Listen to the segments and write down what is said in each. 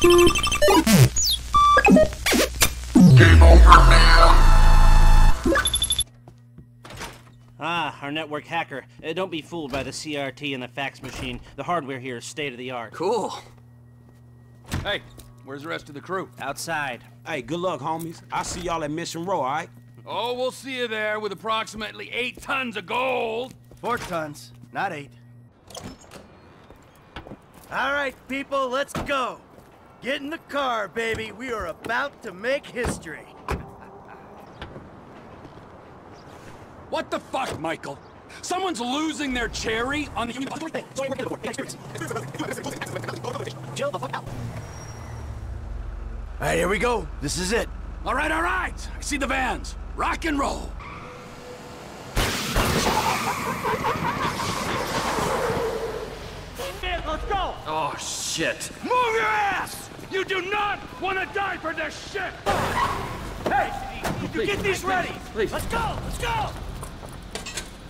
Game over, man. Ah, our network hacker. Don't be fooled by the CRT and the fax machine. The hardware here is state-of-the-art. Cool. Hey, where's the rest of the crew? Outside. Hey, good luck, homies. I'll see y'all at Mission Row, all right? Oh, we'll see you there with approximately 8 tons of gold. 4 tons, not 8. All right, people, let's go. Get in the car, baby. We are about to make history. What the fuck, Michael? Someone's losing their cherry on the union thing. So we're getting the chill the fuck out. All right, here we go. This is it. All right, all right. I see the vans. Rock and roll. Let's go! Oh, shit. Move your ass! You do not want to die for this shit! Hey, you please, get these ready! Please. Let's go! Let's go!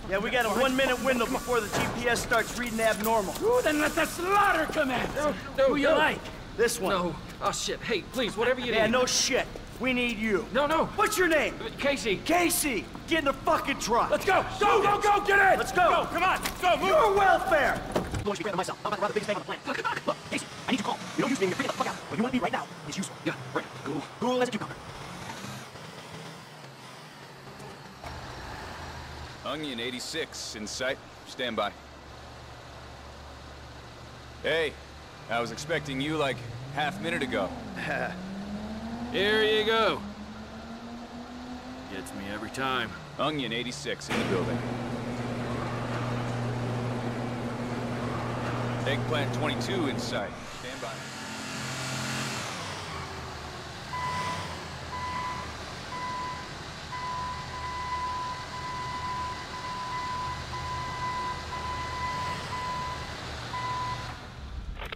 Yeah, we got a 1-minute window before the GPS starts reading abnormal. Ooh, then let the slaughter commence! No, who you like? This one. No. Oh, shit. Hey, please, whatever you need. Yeah, no shit. We need you. No, no. What's your name? Casey. Casey! Get in the fucking truck! Let's go! Go, go, go! Get in! Let's go! Go, come on! Go, move! Your welfare! I'm going to be better than myself. I'm about to run the biggest thing on the planet. Fuck. Casey, I need your call. You don't use me and you're freaking the fuck out. What you want to be right now is useful. Yeah, right. Cool. Cool as a cucumber. Onion 86 in sight. Stand by. Hey, I was expecting you like half-minute ago. Here you go. Gets me every time. Onion 86 in the building. Eggplant 22 in sight. Stand by.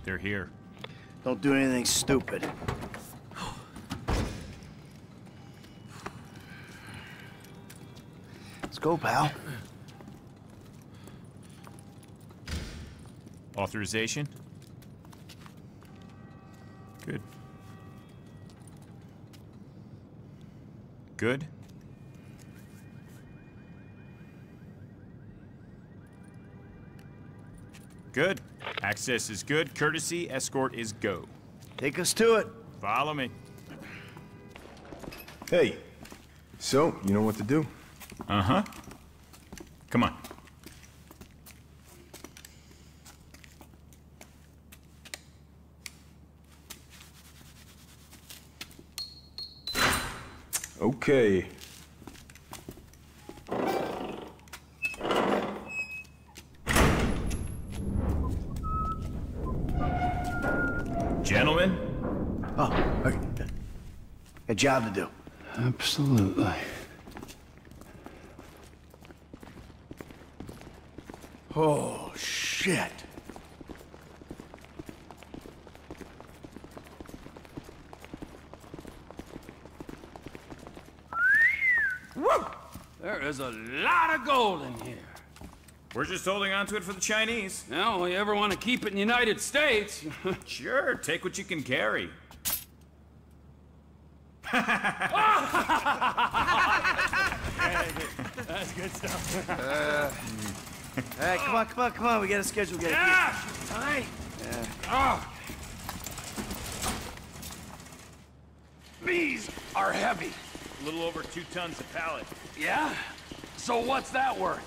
They're here. Don't do anything stupid. Let's go, pal. Authorization? Good. Good. Good. Access is good. Courtesy, escort is go. Take us to it. Follow me. Hey. So, you know what to do? Uh-huh. Come on. Okay. Gentlemen? Oh, okay. A job to do. Absolutely. Oh, shit. There is a lot of gold in here. We're just holding on to it for the Chinese. Now, if you ever want to keep it in the United States. Sure, take what you can carry. That's good stuff. Hey, come on. We got a schedule. All right. Yeah. Oh. These are heavy. A little over 2 tons a pallet. Yeah? So what's that worth?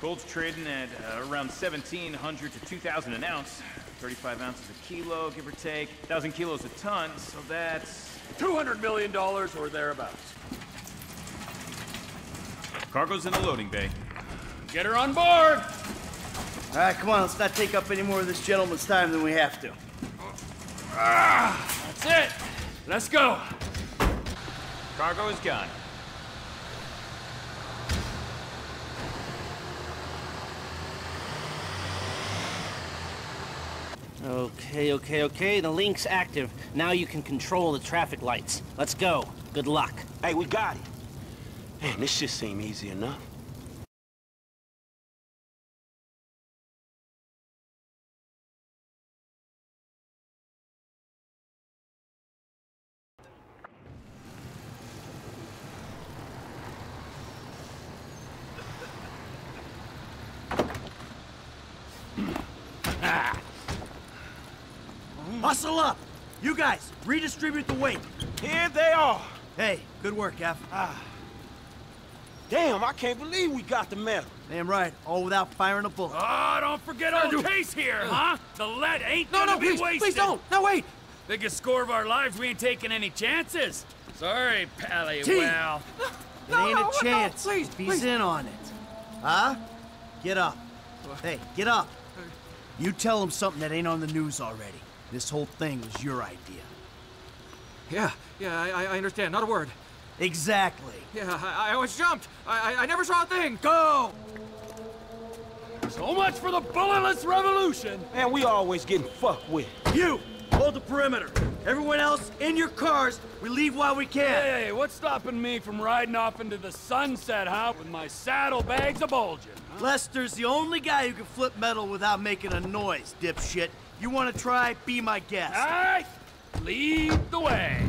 Gold's trading at around 1,700 to 2,000 an ounce. 35 ounces a kilo, give or take. 1,000 kilos a ton, so that's... $200 million or thereabouts. Cargo's in the loading bay. Get her on board! All right, come on, let's not take up any more of this gentleman's time than we have to. That's it! Let's go! Cargo is gone. Okay. The link's active. Now you can control the traffic lights. Let's go. Good luck. Hey, we got it. Man, this shit seems easy enough. Muscle up! You guys, redistribute the weight. Here they are. Hey, good work, Gaff. Damn, I can't believe we got the medal. Damn right, all without firing a bullet. Oh, don't forget old Case here, huh? The lead ain't gonna be wasted. Please don't. No, wait. Biggest score of our lives, we ain't taking any chances. Sorry, Pally, well. It ain't a chance. No, please, he's in on it. Huh? Get up. Hey, get up. You tell him something that ain't on the news already. This whole thing was your idea. Yeah, I understand. Not a word. Exactly. Yeah, I always jumped. I never saw a thing. Go! So much for the bulletless revolution. Man, we always getting fucked with. You, hold the perimeter. Everyone else, in your cars. We leave while we can. Hey, what's stopping me from riding off into the sunset, huh? With my saddlebags a-bulging, huh? Lester's the only guy who can flip metal without making a noise, dipshit. You want to try? Be my guest. All right, lead the way.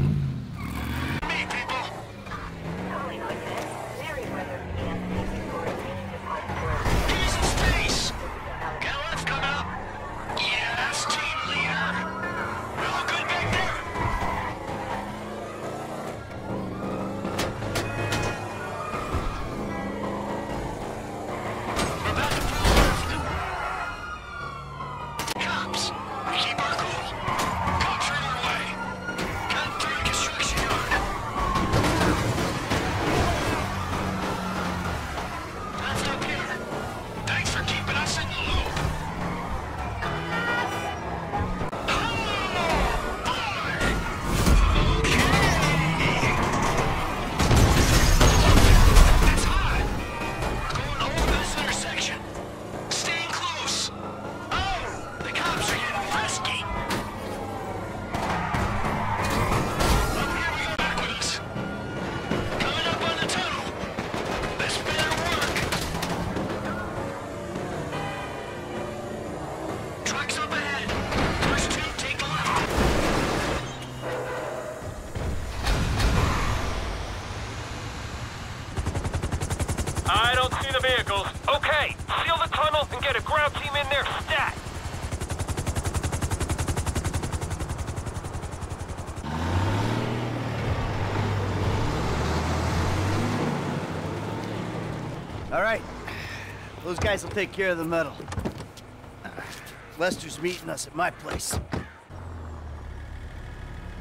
Those guys will take care of the metal. Lester's meeting us at my place.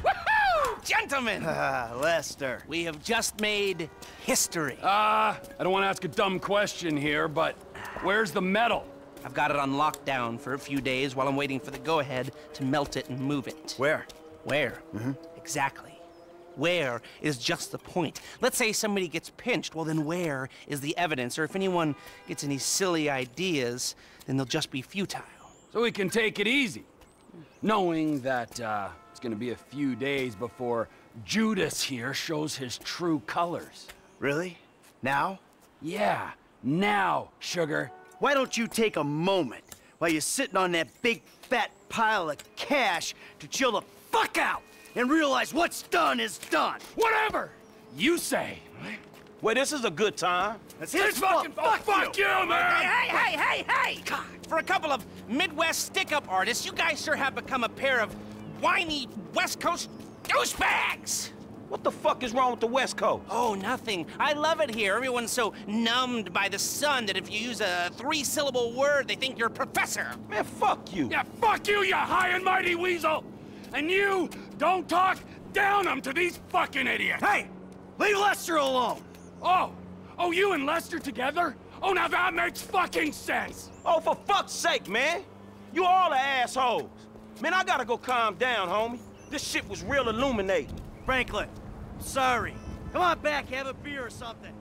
Woohoo! Gentlemen! Lester. We have just made history. I don't want to ask a dumb question here, but where's the metal? I've got it on lockdown for a few days while I'm waiting for the go-ahead to melt it and move it. Where? Where? Mm-hmm. Exactly. Where is just the point. Let's say somebody gets pinched, well then where is the evidence? Or if anyone gets any silly ideas, then they'll just be futile. So we can take it easy, knowing that it's gonna be a few days before Judas here shows his true colors. Really? Now? Yeah, now, sugar. Why don't you take a moment while you're sitting on that big fat pile of cash to chill the fuck out? And realize what's done is done. Whatever you say. Well, this is a good time. It's his fucking fuck you, man! Hey! God. For a couple of Midwest stick-up artists, you guys sure have become a pair of whiny West Coast douchebags. What the fuck is wrong with the West Coast? Oh, nothing. I love it here. Everyone's so numbed by the sun that if you use a three-syllable word, they think you're a professor. Man, fuck you. Yeah, fuck you, you high and mighty weasel. And you don't talk down them to these fucking idiots! Hey! Leave Lester alone! Oh, you and Lester together? Oh, now that makes fucking sense! Oh, for fuck's sake, man! You all are assholes! Man, I gotta go calm down, homie. This shit was real illuminating. Franklin, sorry. Come on back, have a beer or something.